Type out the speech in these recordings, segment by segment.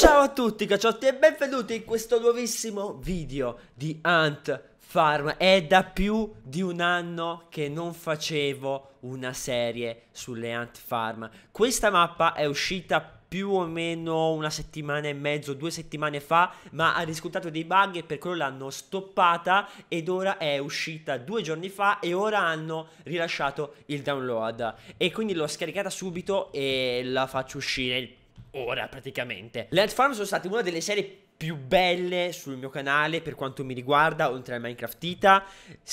Ciao a tutti cacciotti e benvenuti in questo nuovissimo video di Ant Farm. È da più di un anno che non facevo una serie sulle Ant Farm. Questa mappa è uscita più o meno una settimana e mezzo, 2 settimane fa, ma ha riscontrato dei bug e per quello l'hanno stoppata ed ora è uscita 2 giorni fa e ora hanno rilasciato il download e quindi l'ho scaricata subito e la faccio uscire ora praticamente. Le Ant Farm sono state una delle serie più belle sul mio canale per quanto mi riguarda, oltre a Minecraft Ita.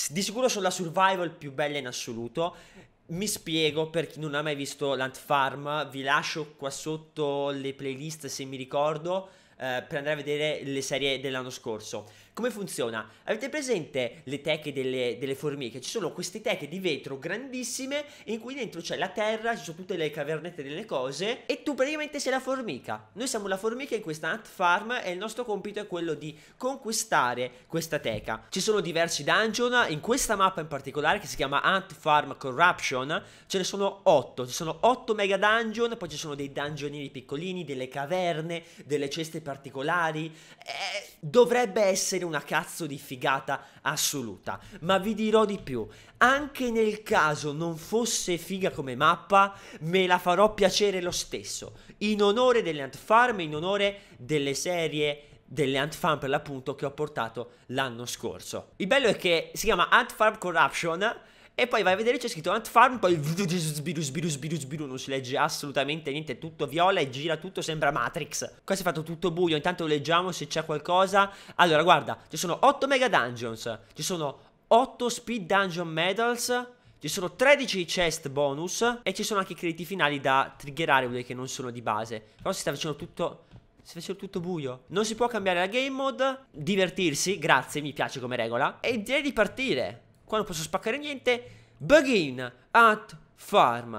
Di sicuro sono la survival più bella in assoluto. Mi spiego per chi non ha mai visto l'Ant Farm, vi lascio qua sotto le playlist se mi ricordo per andare a vedere le serie dell'anno scorso. Come funziona? Avete presente le teche delle formiche? Ci sono queste teche di vetro grandissime in cui dentro c'è la terra, ci sono tutte le cavernette delle cose e tu praticamente sei la formica. Noi siamo la formica in questa Ant Farm e il nostro compito è quello di conquistare questa teca. Ci sono diversi dungeon, in questa mappa in particolare che si chiama Ant Farm Corruption ce ne sono 8, ci sono 8 mega dungeon, poi ci sono dei dungeonini piccolini, delle caverne, delle ceste particolari. Dovrebbe essere una cazzo di figata assoluta, ma vi dirò di più, anche nel caso non fosse figa come mappa me la farò piacere lo stesso, in onore delle Ant Farm, in onore delle serie delle Ant Farm per l'appunto che ho portato l'anno scorso. Il bello è che si chiama Ant Farm Corruption e poi vai a vedere c'è scritto Ant Farm, poi sbiru, non si legge assolutamente niente, è tutto viola e gira tutto, sembra Matrix. Qua si è fatto tutto buio, intanto leggiamo se c'è qualcosa. Allora guarda, ci sono 8 mega dungeons, ci sono 8 speed dungeon medals, ci sono 13 chest bonus e ci sono anche i crediti finali da triggerare, quelli che non sono di base. Però si sta facendo tutto... si faceva tutto buio. Non si può cambiare la game mode, divertirsi, grazie, mi piace come regola. E direi di partire. Qua non posso spaccare niente. Begin Ant Farm.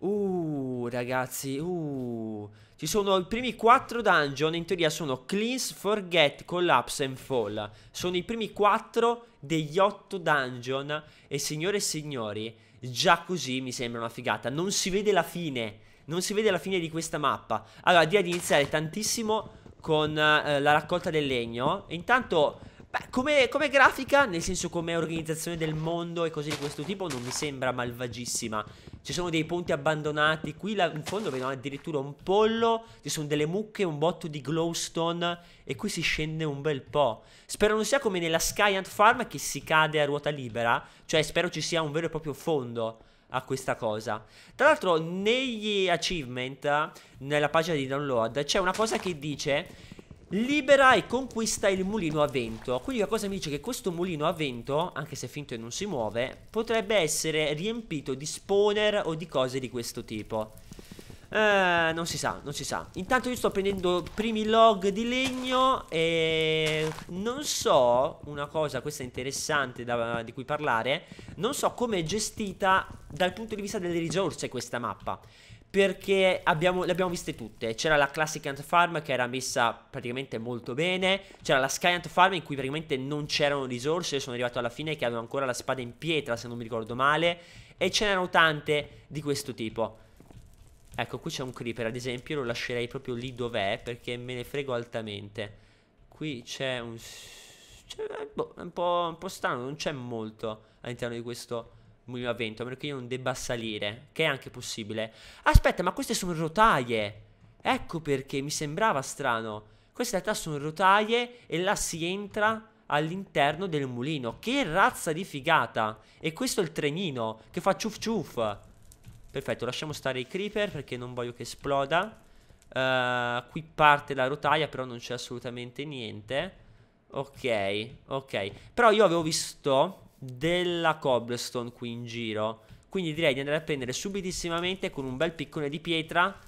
Ragazzi, ci sono i primi 4 dungeon. In teoria sono Cleanse, Forget, Collapse and Fall. Sono i primi 4 degli 8 dungeon. E signore e signori, già così mi sembra una figata. Non si vede la fine. Non si vede la fine di questa mappa. Allora direi di iniziare tantissimo con la raccolta del legno. E intanto... beh, come grafica, nel senso come organizzazione del mondo e cose di questo tipo, non mi sembra malvagissima. Ci sono dei ponti abbandonati, qui in fondo vedo addirittura un pollo, ci sono delle mucche, un botto di glowstone e qui si scende un bel po'. Spero non sia come nella Sky Ant Farm che si cade a ruota libera, cioè spero ci sia un vero e proprio fondo a questa cosa. Tra l'altro negli achievement, nella pagina di download, c'è una cosa che dice... libera e conquista il mulino a vento. Quindi la cosa mi dice che questo mulino a vento, anche se è finto e non si muove, potrebbe essere riempito di spawner o di cose di questo tipo. Non si sa, non si sa. Intanto io sto prendendo primi log di legno e non so, una cosa, questa è interessante di cui parlare, non so come è gestita dal punto di vista delle risorse questa mappa. Perché le abbiamo viste tutte. C'era la Classic Ant Farm che era messa praticamente molto bene. C'era la Sky Ant Farm in cui praticamente non c'erano risorse. Sono arrivato alla fine che avevo ancora la spada in pietra, se non mi ricordo male. E ce n'erano tante di questo tipo. Ecco, qui c'è un creeper ad esempio. Lo lascerei proprio lì dov'è, perché me ne frego altamente. Qui c'è un... boh, è un po' strano. Non c'è molto all'interno di questo... mulino a vento, a meno che io non debba salire, che è anche possibile. Aspetta, ma queste sono rotaie. Ecco perché mi sembrava strano. Queste in realtà sono rotaie e là si entra all'interno del mulino. Che razza di figata. E questo è il trenino che fa ciuff ciuff. Perfetto, lasciamo stare i creeper perché non voglio che esploda. Qui parte la rotaia, però non c'è assolutamente niente. Ok, ok. Però io avevo visto della cobblestone qui in giro, quindi direi di andare a prendere subitissimamente con un bel piccone di pietra,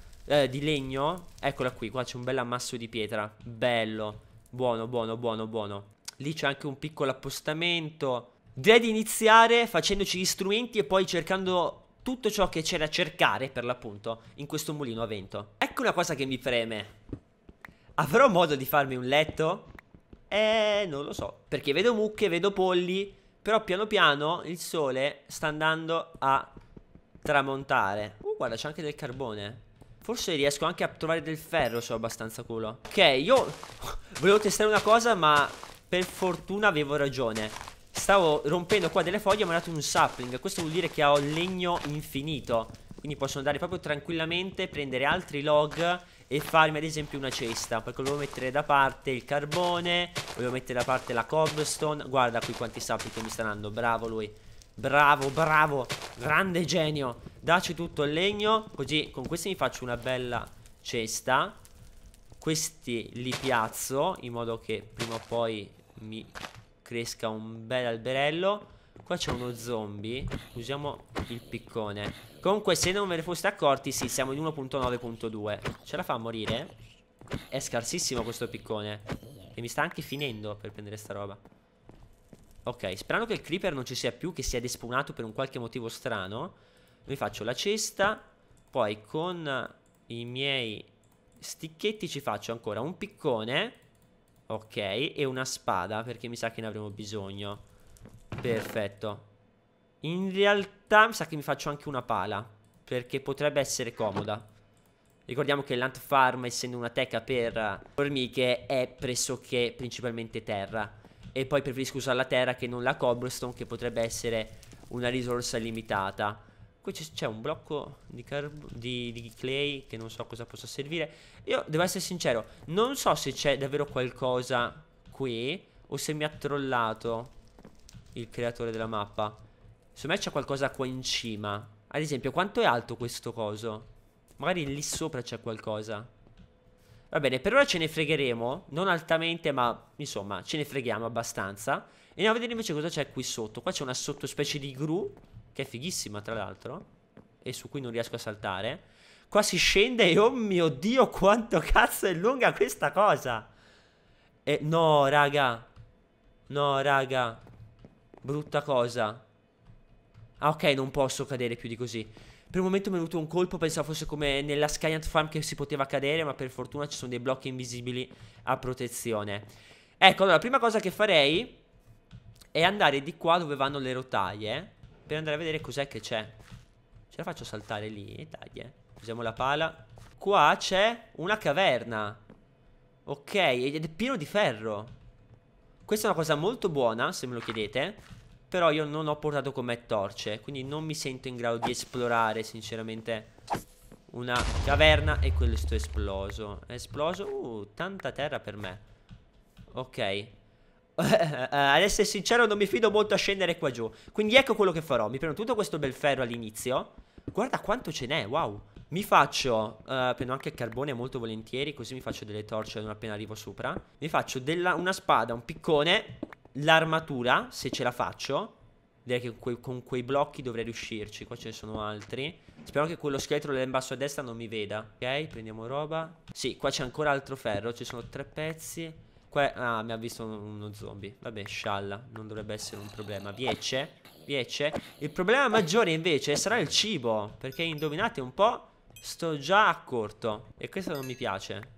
di legno. Eccola qui, qua c'è un bel ammasso di pietra. Bello, buono, buono, buono, buono. Lì c'è anche un piccolo appostamento. Direi di iniziare facendoci gli strumenti e poi cercando tutto ciò che c'è da cercare per l'appunto in questo mulino a vento. Ecco una cosa che mi preme. Avrò modo di farmi un letto? Non lo so, perché vedo mucche, vedo polli. Però piano piano il sole sta andando a tramontare. Guarda, c'è anche del carbone. Forse riesco anche a trovare del ferro se ho abbastanza culo. Ok, io volevo testare una cosa, ma per fortuna avevo ragione. Stavo rompendo qua delle foglie e mi ha dato un sapling. Questo vuol dire che ho legno infinito, quindi posso andare proprio tranquillamente, prendere altri log e farmi ad esempio una cesta. Perché volevo mettere da parte il carbone, volevo mettere da parte la cobblestone. Guarda qui quanti sapling che mi sta dando, bravo lui. Bravo, bravo, grande genio. Dacci tutto il legno, così con questi mi faccio una bella cesta. Questi li piazzo in modo che prima o poi mi cresca un bel alberello. Qua c'è uno zombie, usiamo il piccone. Comunque se non ve ne foste accorti, sì, siamo in 1.9.2. Ce la fa a morire? È scarsissimo questo piccone e mi sta anche finendo per prendere sta roba. Ok, sperando che il creeper non ci sia più, che sia despawnato per un qualche motivo strano. Mi faccio la cesta, poi con i miei sticchetti ci faccio ancora un piccone, ok, e una spada, perché mi sa che ne avremo bisogno. Perfetto. In realtà mi sa che mi faccio anche una pala, perché potrebbe essere comoda. Ricordiamo che l'Ant Farm, essendo una teca per formiche, è pressoché principalmente terra. E poi preferisco usare la terra che non la cobblestone, che potrebbe essere una risorsa limitata. Qui c'è un blocco di clay che non so cosa possa servire. Io devo essere sincero, non so se c'è davvero qualcosa qui o se mi ha trollato il creatore della mappa. Secondo me c'è qualcosa qua in cima. Ad esempio, quanto è alto questo coso? Magari lì sopra c'è qualcosa. Va bene, per ora ce ne fregheremo, non altamente, ma insomma ce ne freghiamo abbastanza. E andiamo a vedere invece cosa c'è qui sotto. Qua c'è una sottospecie di gru, che è fighissima tra l'altro, e su cui non riesco a saltare. Qua si scende e oh mio Dio, quanto cazzo è lunga questa cosa. E no raga, no raga, brutta cosa. Ah ok, non posso cadere più di così. Per un momento mi è venuto un colpo, pensavo fosse come nella Sky Ant Farm che si poteva cadere, ma per fortuna ci sono dei blocchi invisibili a protezione. Ecco, allora, la prima cosa che farei è andare di qua dove vanno le rotaie, per andare a vedere cos'è che c'è. Ce la faccio saltare lì, e dai, usiamo la pala. Qua c'è una caverna, ok, ed è pieno di ferro. Questa è una cosa molto buona, se me lo chiedete. Però io non ho portato con me torce, quindi non mi sento in grado di esplorare sinceramente una caverna. E quello sto esploso. È esploso, tanta terra per me. Ok. Ad essere sincero non mi fido molto a scendere qua giù, quindi ecco quello che farò. Mi prendo tutto questo bel ferro all'inizio. Guarda quanto ce n'è, wow. Mi faccio, prendo anche il carbone molto volentieri, così mi faccio delle torce non appena arrivo sopra. Mi faccio una spada, un piccone, l'armatura, se ce la faccio. Direi che con quei blocchi dovrei riuscirci. Qua ce ne sono altri. Spero che quello scheletro là in basso a destra non mi veda. Ok, prendiamo roba. Sì, qua c'è ancora altro ferro, ci sono 3 pezzi. Qua mi ha visto uno zombie. Vabbè, scialla, non dovrebbe essere un problema. Viece, viece. Il problema maggiore invece sarà il cibo, perché indovinate un po', sto già a corto. E questo non mi piace,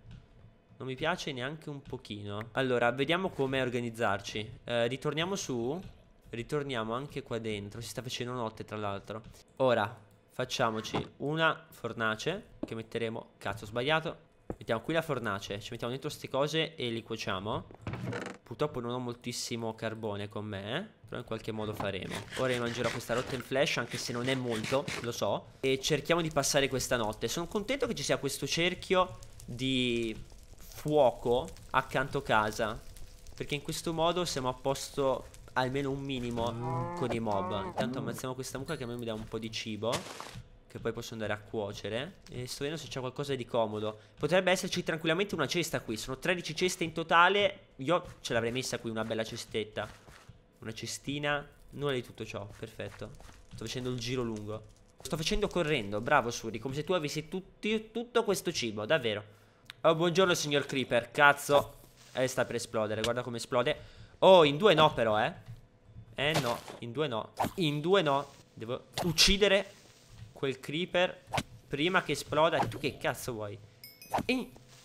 non mi piace neanche un pochino. Allora, vediamo come organizzarci. Ritorniamo su. Ritorniamo anche qua dentro. Si sta facendo notte, tra l'altro. Ora, facciamoci una fornace, che metteremo... Cazzo, ho sbagliato. Mettiamo qui la fornace. Ci mettiamo dentro queste cose e li cuociamo. Purtroppo non ho moltissimo carbone con me, però in qualche modo faremo. Ora io mangerò questa rotten flesh, anche se non è molto, lo so. E cerchiamo di passare questa notte. Sono contento che ci sia questo cerchio di... fuoco accanto casa, perché in questo modo siamo a posto almeno un minimo con i mob. Intanto ammazziamo questa mucca che a me mi dà un po' di cibo, che poi posso andare a cuocere. E sto vedendo se c'è qualcosa di comodo. Potrebbe esserci tranquillamente una cesta qui. Sono 13 ceste in totale. Io ce l'avrei messa qui una bella cestetta, una cestina. Nulla di tutto ciò, perfetto. Sto facendo il giro lungo. Sto facendo correndo, bravo Suri, come se tu avessi tutto questo cibo, davvero. Oh, buongiorno signor Creeper, cazzo. Sta per esplodere, guarda come esplode. Oh, in due no però, eh. Eh no, in due no. In due no. Devo uccidere quel Creeper prima che esploda. Tu che cazzo vuoi?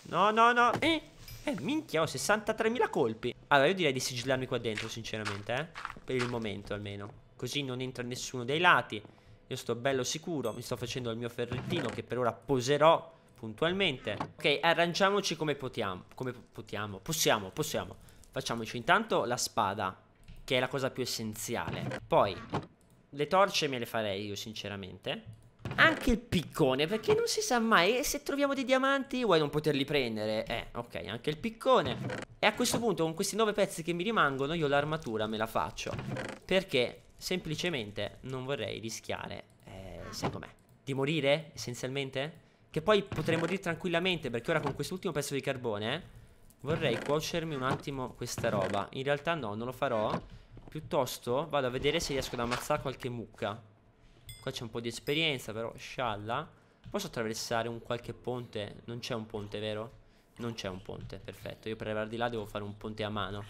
No, no, no. Minchia, ho 63.000 colpi. Allora, io direi di sigillarmi qua dentro, sinceramente, eh. Per il momento, almeno. Così non entra nessuno dai lati. Io sto bello sicuro. Mi sto facendo il mio ferrettino, che per ora poserò. puntualmente. Ok, arrangiamoci come potiamo. Possiamo. Facciamoci intanto la spada, che è la cosa più essenziale. Poi le torce me le farei io sinceramente. Anche il piccone, perché non si sa mai, se troviamo dei diamanti vuoi non poterli prendere. Ok, anche il piccone. E a questo punto con questi 9 pezzi che mi rimangono io l'armatura me la faccio, perché semplicemente non vorrei rischiare, secondo me, di morire essenzialmente. Che poi potrei morire tranquillamente, perché ora con quest'ultimo pezzo di carbone vorrei cuocermi un attimo questa roba. In realtà no, non lo farò. Piuttosto vado a vedere se riesco ad ammazzare qualche mucca. Qua c'è un po' di esperienza però, scialla. Posso attraversare un qualche ponte? Non c'è un ponte, vero? Non c'è un ponte, perfetto. Io per arrivare di là devo fare un ponte a mano,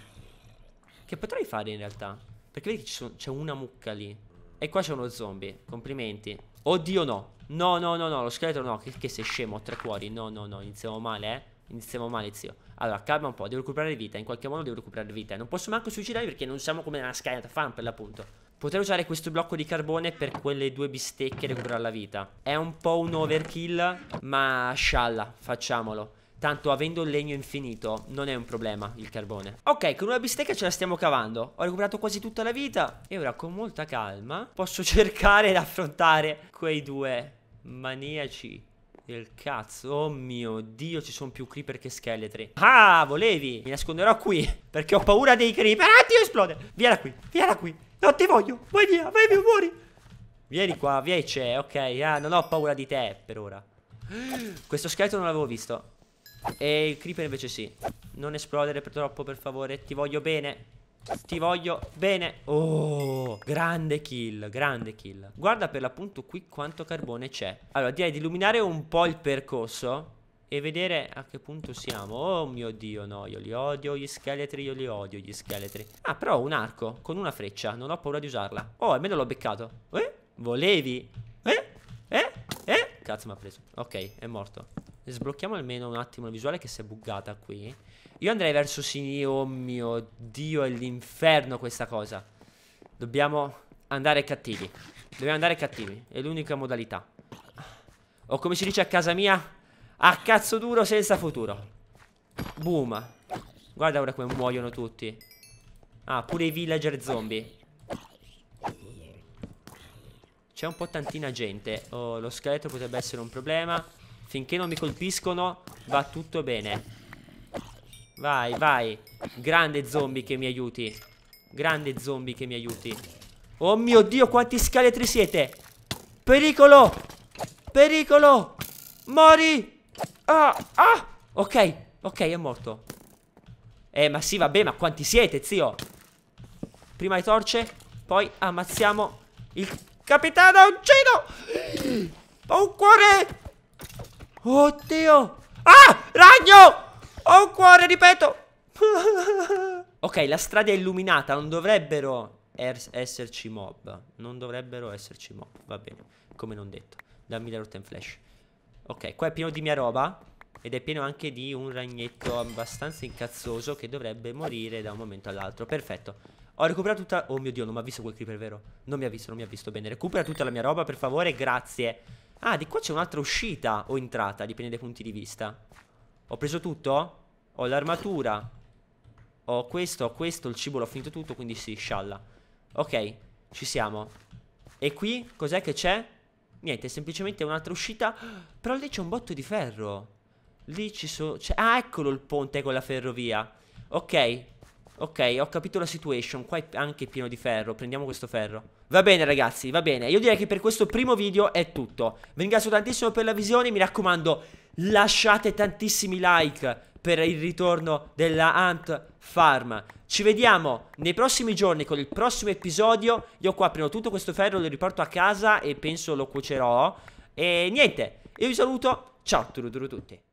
che potrei fare in realtà, perché vedi che c'è una mucca lì. E qua c'è uno zombie, complimenti. Oddio no, no no no no, lo scheletro no, che sei scemo, ho 3 cuori. No no no, iniziamo male Iniziamo male, zio. Allora, calma un po', devo recuperare vita. In qualche modo devo recuperare vita. Non posso manco suicidarmi perché non siamo come nella Sky Ant Farm, per l'appunto. Potrei usare questo blocco di carbone per quelle 2 bistecche e recuperare la vita. È un po' un overkill, ma scialla, facciamolo. Tanto avendo il legno infinito non è un problema il carbone. Ok, con una bistecca ce la stiamo cavando. Ho recuperato quasi tutta la vita. E ora con molta calma posso cercare di affrontare quei 2 maniaci. Del cazzo, oh mio Dio, ci sono più creeper che scheletri. Ah, volevi? Mi nasconderò qui, perché ho paura dei creeper. Ah, Dio, esplode. Via da qui, via da qui. Non ti voglio, vai via, vai via, muori. Vieni qua, via, c'è, ok. Ah, non ho paura di te per ora. Questo scheletro non l'avevo visto. E il creeper invece sì. Non esplodere per troppo, per favore. Ti voglio bene. Ti voglio bene. Oh, grande kill, grande kill. Guarda per l'appunto qui quanto carbone c'è. Allora direi di illuminare un po' il percorso e vedere a che punto siamo. Oh mio Dio, no, io li odio gli scheletri, io li odio gli scheletri. Ah, però ho un arco con una freccia, non ho paura di usarla. Oh, almeno l'ho beccato. Volevi? Cazzo, mi ha preso. Ok, è morto. Sblocchiamo almeno un attimo la visuale che si è buggata qui. Io andrei verso sinistra. Oh mio Dio, è l'inferno questa cosa. Dobbiamo andare cattivi. Dobbiamo andare cattivi. È l'unica modalità. O come si dice a casa mia, a cazzo duro senza futuro. Boom. Guarda ora come muoiono tutti. Ah, pure i villager zombie. C'è un po' tantina gente. Oh, lo scheletro potrebbe essere un problema. Finché non mi colpiscono va tutto bene. Vai, vai. Grande zombie che mi aiuti. Grande zombie che mi aiuti. Oh mio Dio, quanti scheletri siete. Pericolo. Pericolo. Mori. Ah, ah. Ok, ok, è morto. Ma sì, vabbè, ma quanti siete, zio? Prima le torce, poi ammazziamo il capitanoncino. Ho un cuore. Oddio. Ah, ragno. Ho un cuore, ripeto. Ok, la strada è illuminata. Non dovrebbero esserci mob. Non dovrebbero esserci mob. Va bene, come non detto. Dammi la rotta in flash. Ok, qua è pieno di mia roba. Ed è pieno anche di un ragnetto abbastanza incazzoso che dovrebbe morire da un momento all'altro. Perfetto. Ho recuperato tutta... Oh mio Dio, non mi ha visto quel creeper, vero? Non mi ha visto, non mi ha visto bene. Recupera tutta la mia roba, per favore, grazie. Ah, di qua c'è un'altra uscita o entrata, dipende dai punti di vista. Ho preso tutto? Ho l'armatura. Ho questo, il cibo l'ho finito tutto, quindi sì, scialla. Ok, ci siamo. E qui cos'è che c'è? Niente, semplicemente un'altra uscita. Però lì c'è un botto di ferro. Lì ci sono... Ah, eccolo il ponte con la ferrovia. Ok, ok, ho capito la situation. Qua è anche pieno di ferro, prendiamo questo ferro. Va bene ragazzi, va bene. Io direi che per questo primo video è tutto. Vi ringrazio tantissimo per la visione, mi raccomando... Lasciate tantissimi like per il ritorno della Ant Farm. Ci vediamo nei prossimi giorni con il prossimo episodio. Io qua prendo tutto questo ferro, lo riporto a casa e penso lo cuocerò. E niente, io vi saluto. Ciao a tutti.